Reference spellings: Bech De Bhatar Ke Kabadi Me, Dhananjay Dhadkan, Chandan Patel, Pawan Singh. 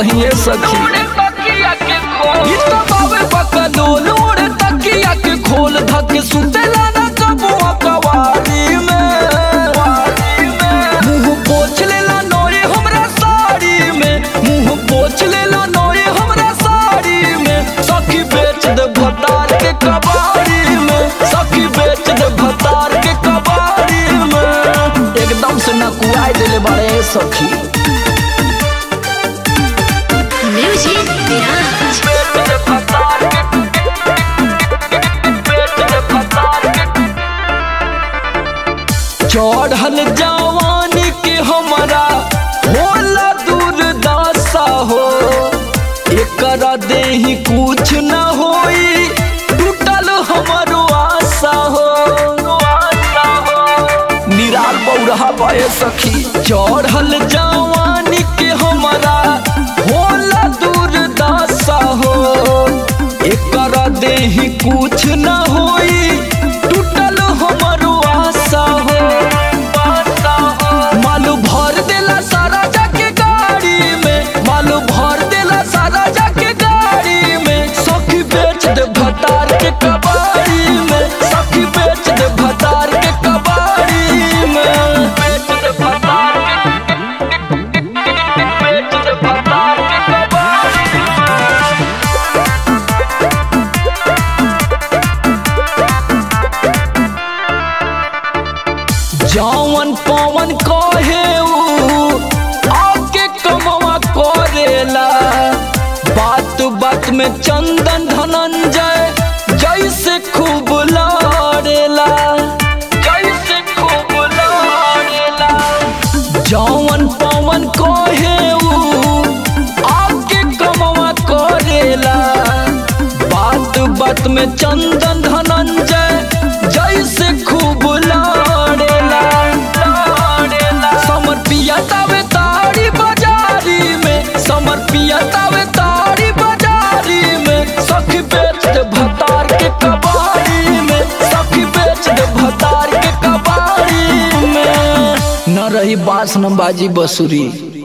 कहिए सखी तकिया के खोल धक सुतेला ना कबुआ कवारी में मुँह पोछ लेला नोरे हमरा साड़ी में मुँह पोछ लेला नोरे हमरा साड़ी में सखी बेच दे भतार के कबाड़ी में सखी बेच दे भतार के कबाड़ी में एकदम से न कुआई देले बारे सखी चढ़ल जवानी के हमारा होला दूर दासा हो एकरा देही कुछ न होई टूटल हमारो आशा हो निराल बौरहा बहे सखी चढ़ल जवानी के हमारा होला दूर दासा हो एकरा देही कुछ न होई टूटल हमारो आशा हो जावन पवन कहे आके कमवा करेला बात बात में चंदन धनंजय जैसे खूब लाड़ेला जैसे खूब लाड़ेला जावन पवन कहे आके कमवा करेला बात बात में चंदन धनंजय जैसे खूब रही बास नंबाजी बसुरी।